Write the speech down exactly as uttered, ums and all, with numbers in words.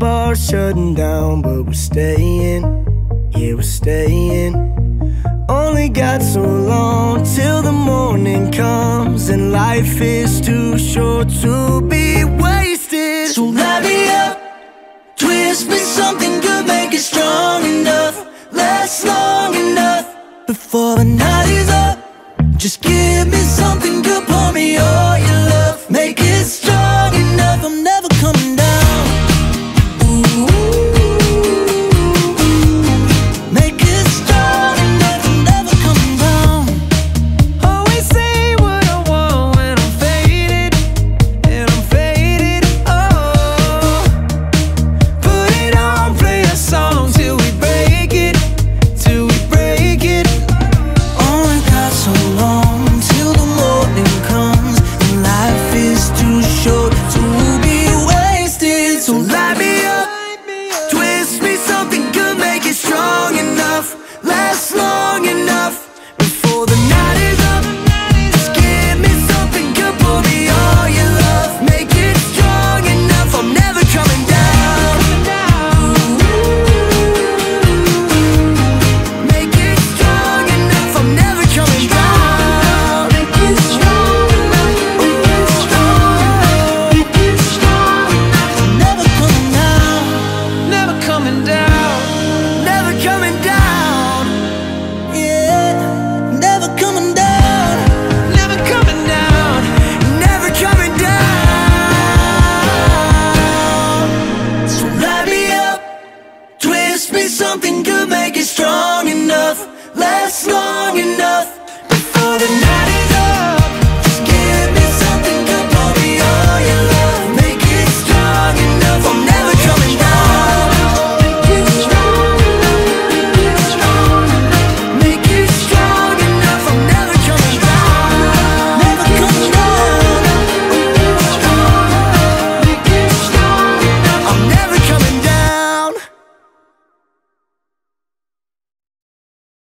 bar shutting down, but we're staying, yeah, we're staying. Only got so long till the morning comes, and life is too short to be wasted. So light me up, twist me something good, make it strong enough, last long enough, before the night is up. Just give me something good, pour me all your love, make it strong enough, I'm never coming down. Something good, make it strong enough, last long enough, before the night.